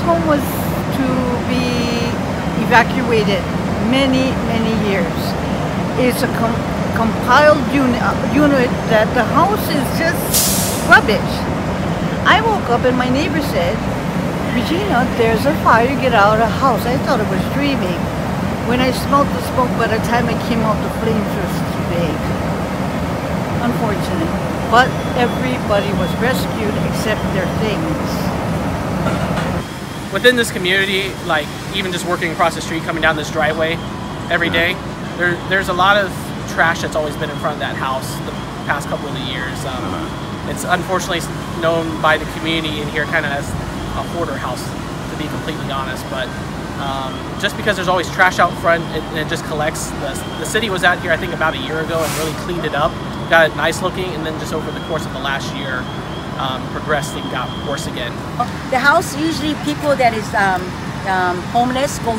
this home was to be evacuated many years. It's a compiled unit that the house is just rubbish. I woke up and my neighbor said, "Regina, there's a fire, get out of the house." I thought I was dreaming. When I smelled the smoke, by the time I came out, the flames was too big. Unfortunate. But everybody was rescued except their things. Within this community, like even just working across the street, coming down this driveway every day, there's a lot of trash that's always been in front of that house the past couple of years. It's unfortunately known by the community in here kind of as a hoarder house, to be completely honest. But just because there's always trash out front, it just collects. The city was out here I think about a year ago and really cleaned it up, got it nice looking, and then just over the course of the last year progressed and got worse again. The house, usually people that is homeless go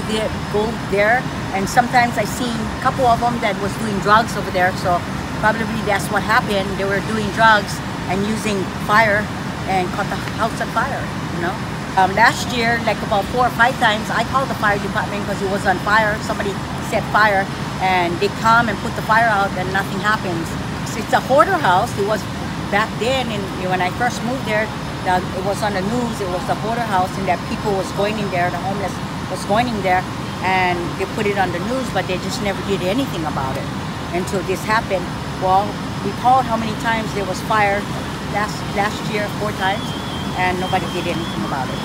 there, and sometimes I seen a couple of them that was doing drugs over there, so probably that's what happened. They were doing drugs and using fire and caught the house on fire, you know. Last year, like about 4 or 5 times, I called the fire department because it was on fire. Somebody set fire and they come and put the fire out and nothing happens. So it's a hoarder house. It was back then, and when I first moved there, it was on the news, it was a hoarder house, and that people was going in there, the homeless was going in there, and they put it on the news, but they just never did anything about it until this happened. Well, we called how many times there was fire last year, 4 times, and nobody did anything about it.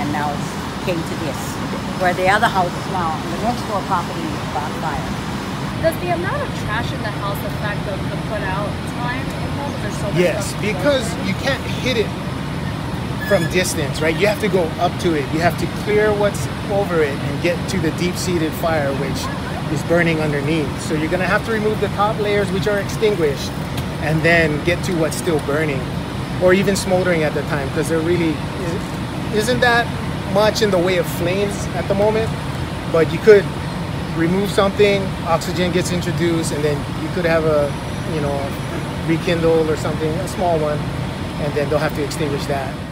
And now it came to this, where the other house is now, and the next door property is on fire. Does the amount of trash in the house affect the put out time? So yes, because you can't hit it from distance, right? You have to go up to it. You have to clear what's over it and get to the deep-seated fire, which is burning underneath. So you're gonna have to remove the top layers, which are extinguished, and then get to what's still burning or even smoldering at the time, because there really isn't that much in the way of flames at the moment. But you could remove something, oxygen gets introduced, and then you could have a, rekindle or something, a small one, and then they'll have to extinguish that.